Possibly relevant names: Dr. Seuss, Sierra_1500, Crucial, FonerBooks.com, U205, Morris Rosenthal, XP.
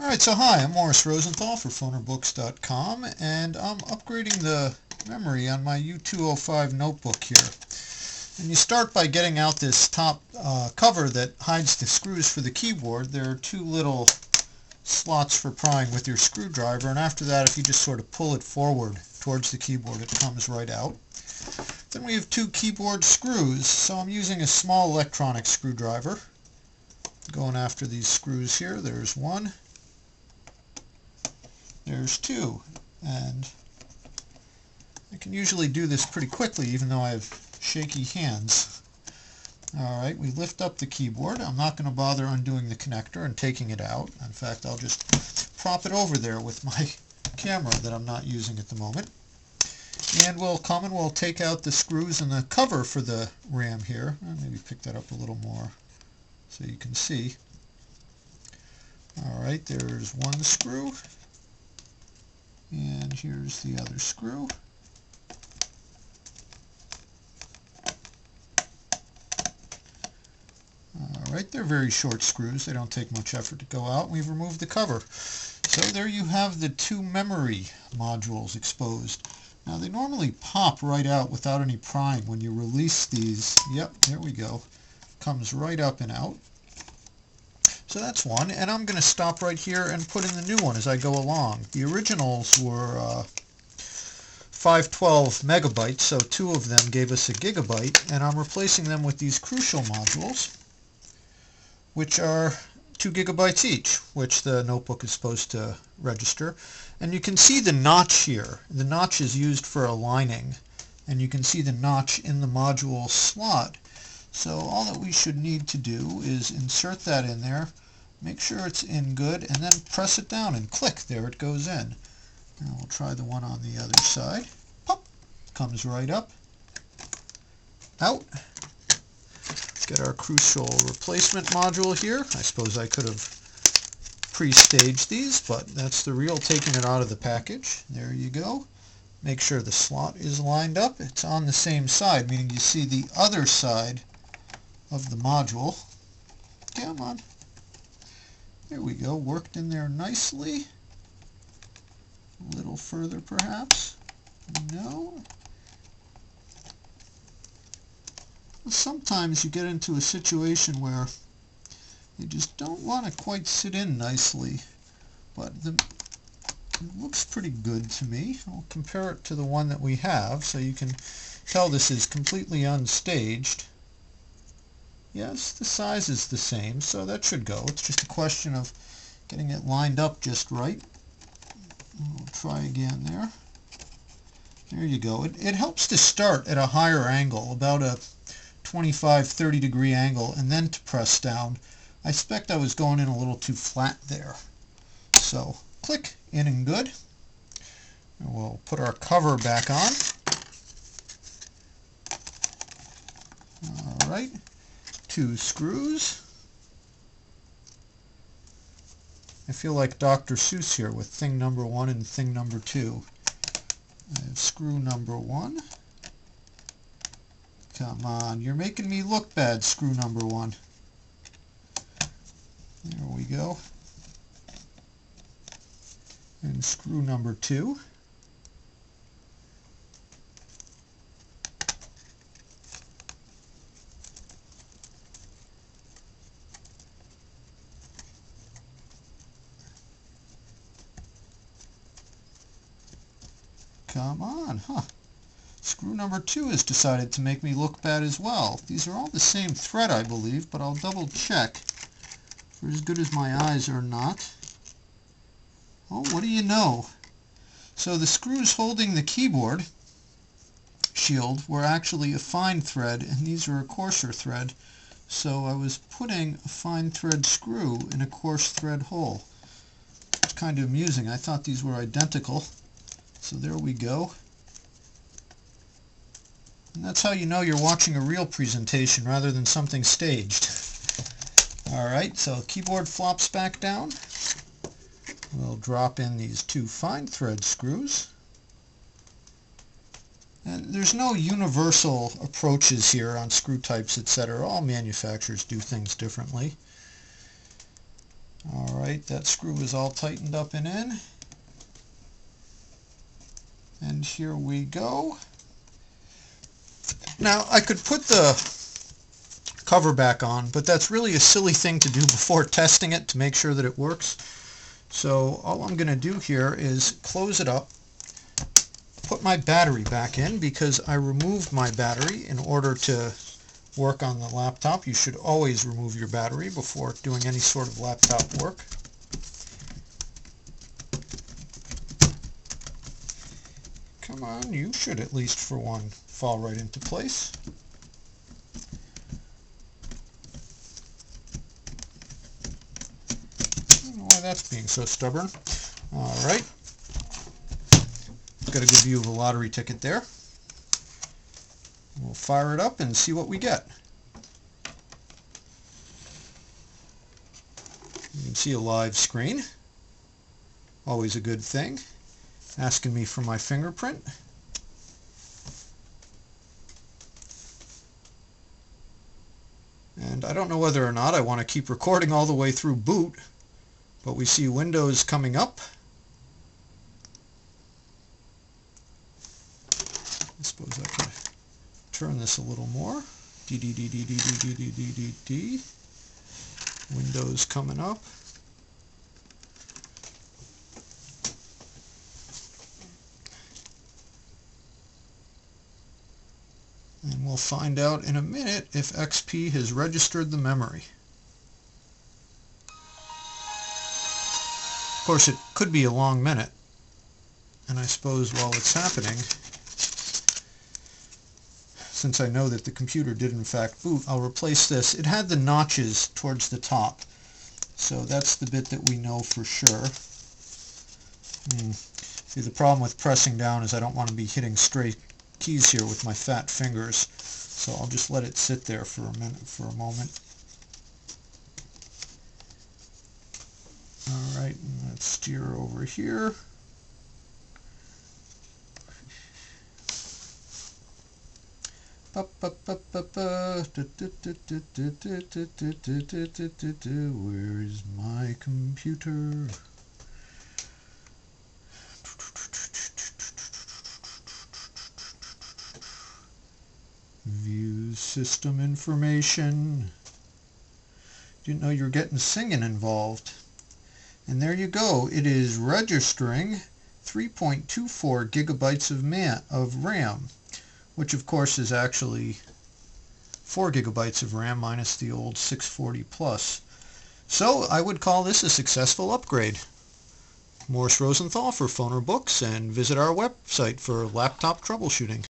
Alright, so hi, I'm Morris Rosenthal for FonerBooks.com, and I'm upgrading the memory on my U205 notebook here. And you start by getting out this top cover that hides the screws for the keyboard. There are two little slots for prying with your screwdriver, and after that, if you just sort of pull it forward towards the keyboard, it comes right out. Then we have two keyboard screws, so I'm using a small electronic screwdriver. Going after these screws here, there's one, there's two, and I can usually do this pretty quickly even though I have shaky hands. Alright, we lift up the keyboard. I'm not going to bother undoing the connector and taking it out. In fact, I'll just prop it over there with my camera that I'm not using at the moment. And we'll come and we'll take out the screws and the cover for the RAM here. I'll maybe pick that up a little more so you can see. Alright, there's one screw. And here's the other screw. Alright, they're very short screws. They don't take much effort to go out. We've removed the cover. So there you have the two memory modules exposed. Now they normally pop right out without any prying when you release these. Yep, there we go. Comes right up and out. So that's one, and I'm going to stop right here and put in the new one as I go along. The originals were 512 megabytes, so two of them gave us a gigabyte, and I'm replacing them with these Crucial modules, which are 2 gigabytes each, which the notebook is supposed to register. And you can see the notch here. The notch is used for aligning, and you can see the notch in the module slot. So all that we should need to do is insert that in there, make sure it's in good, and then press it down and click. There it goes in. And we'll try the one on the other side. Pop! Comes right up. Out. Let's get our Crucial replacement module here. I suppose I could have pre-staged these, but that's the reel taking it out of the package. There you go. Make sure the slot is lined up. It's on the same side, meaning you see the other side of the module. Come on. There we go. Worked in there nicely. A little further, perhaps. No. Sometimes you get into a situation where you just don't want to quite sit in nicely, but it looks pretty good to me. I'll compare it to the one that we have so you can tell this is completely unstaged. Yes, the size is the same, so that should go. It's just a question of getting it lined up just right. We'll try again there. There you go. It helps to start at a higher angle, about a 25, 30 degree angle, and then to press down. I expect I was going in a little too flat there. So click, in and good. And we'll put our cover back on. All right, two screws. I feel like Dr. Seuss here with thing number one and thing number two. I have screw number one. Come on, you're making me look bad, screw number one. There we go. And screw number two. Come on, huh? Screw number two has decided to make me look bad as well. These are all the same thread, I believe, but I'll double check. For as good as my eyes are not. Oh, what do you know? So the screws holding the keyboard shield were actually a fine thread, and these are a coarser thread. So I was putting a fine thread screw in a coarse thread hole. It's kind of amusing. I thought these were identical. So there we go. And that's how you know you're watching a real presentation rather than something staged. Alright, so keyboard flops back down. We'll drop in these two fine thread screws. And there's no universal approaches here on screw types, etc. All manufacturers do things differently. Alright, that screw is all tightened up and in. And here we go. Now, I could put the cover back on, but that's really a silly thing to do before testing it to make sure that it works. So all I'm going to do here is close it up, put my battery back in, because I removed my battery in order to work on the laptop. You should always remove your battery before doing any sort of laptop work. Come on, you should at least for one fall right into place. I don't know why that's being so stubborn. Alright. Got a good view of a lottery ticket there. We'll fire it up and see what we get. You can see a live screen. Always a good thing. Asking me for my fingerprint. And I don't know whether or not I want to keep recording all the way through boot, but we see Windows coming up. I suppose I could turn this a little more. Windows coming up. And we'll find out in a minute if XP has registered the memory. Of course, it could be a long minute. And I suppose while it's happening, since I know that the computer did in fact boot, I'll replace this. It had the notches towards the top. So that's the bit that we know for sure. See, the problem with pressing down is I don't want to be hitting straight keys here with my fat fingers, so I'll just let it sit there for a moment. All right, let's steer over here. Where is my computer? View system information. Didn't know you were getting singing involved. And there you go. It is registering 3.24 gigabytes of RAM, which of course is actually 4 gigabytes of RAM minus the old 640 plus. So I would call this a successful upgrade. Morris Rosenthal for Foner Books, and visit our website for laptop troubleshooting.